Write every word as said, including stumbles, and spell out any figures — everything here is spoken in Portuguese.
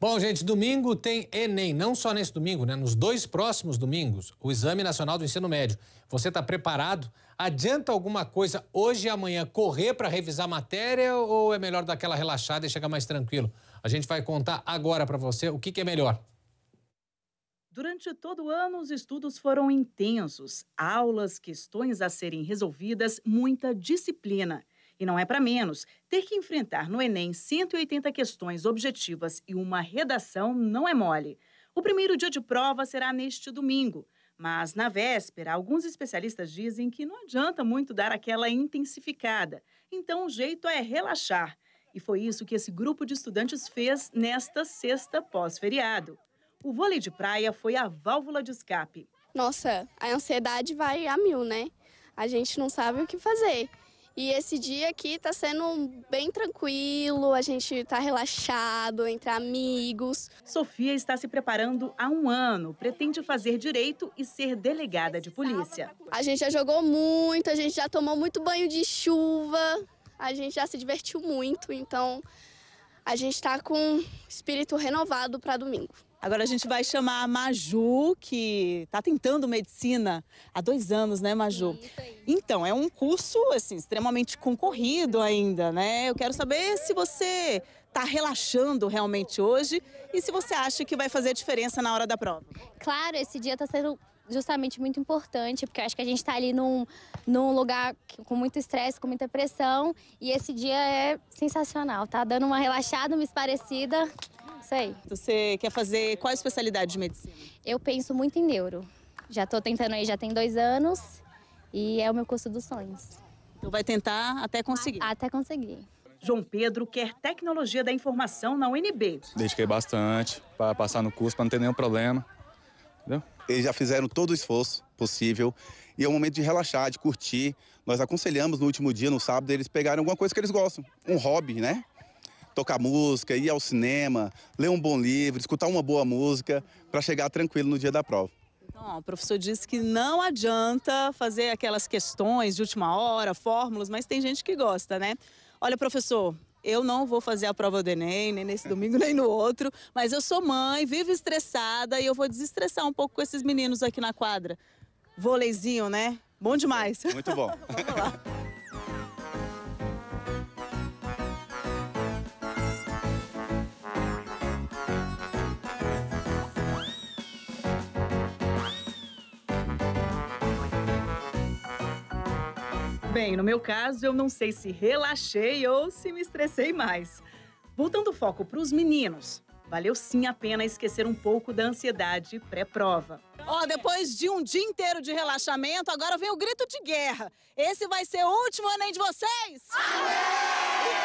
Bom, gente, domingo tem Enem, não só nesse domingo, né? Nos dois próximos domingos, o Exame Nacional do Ensino Médio. Você está preparado? Adianta alguma coisa hoje e amanhã correr para revisar a matéria ou é melhor dar aquela relaxada e chegar mais tranquilo? A gente vai contar agora para você o que, que é melhor. Durante todo o ano, os estudos foram intensos. Aulas, questões a serem resolvidas, muita disciplina. E não é para menos, ter que enfrentar no Enem cento e oitenta questões objetivas e uma redação não é mole. O primeiro dia de prova será neste domingo, mas na véspera, alguns especialistas dizem que não adianta muito dar aquela intensificada. Então, o jeito é relaxar. E foi isso que esse grupo de estudantes fez nesta sexta pós-feriado. O vôlei de praia foi a válvula de escape. Nossa, a ansiedade vai a mil, né? A gente não sabe o que fazer. E esse dia aqui tá sendo bem tranquilo, a gente tá relaxado, entre amigos. Sofia está se preparando há um ano, pretende fazer direito e ser delegada de polícia. A gente já jogou muito, a gente já tomou muito banho de chuva, a gente já se divertiu muito, então a gente tá com espírito renovado para domingo. Agora a gente vai chamar a Maju, que está tentando medicina há dois anos, né, Maju? Então, é um curso assim, extremamente concorrido ainda, né? Eu quero saber se você está relaxando realmente hoje e se você acha que vai fazer diferença na hora da prova. Claro, esse dia está sendo justamente muito importante, porque eu acho que a gente está ali num, num lugar com muito estresse, com muita pressão, e esse dia é sensacional, tá dando uma relaxada, uma esparecida. Sei. Você quer fazer qual especialidade de medicina? Eu penso muito em neuro. Já estou tentando aí, já tem dois anos e é o meu curso dos sonhos. Então vai tentar até conseguir? A, até conseguir. João Pedro quer tecnologia da informação na U N B. Dediquei bastante para passar no curso, para não ter nenhum problema. Entendeu? Eles já fizeram todo o esforço possível e é um momento de relaxar, de curtir. Nós aconselhamos no último dia, no sábado, eles pegarem alguma coisa que eles gostam. Um hobby, né? Tocar música, ir ao cinema, ler um bom livro, escutar uma boa música para chegar tranquilo no dia da prova. Então, o professor disse que não adianta fazer aquelas questões de última hora, fórmulas, mas tem gente que gosta, né? Olha, professor, eu não vou fazer a prova do Enem, nem nesse domingo, nem no outro, mas eu sou mãe, vivo estressada e eu vou desestressar um pouco com esses meninos aqui na quadra. Vôleizinho, né? Bom demais. Muito bom. Vamos lá. Bem, no meu caso, eu não sei se relaxei ou se me estressei mais. Voltando o foco para os meninos, valeu sim a pena esquecer um pouco da ansiedade pré-prova. Ó, oh, depois de um dia inteiro de relaxamento, agora vem o grito de guerra. Esse vai ser o último Enem de vocês! Amém!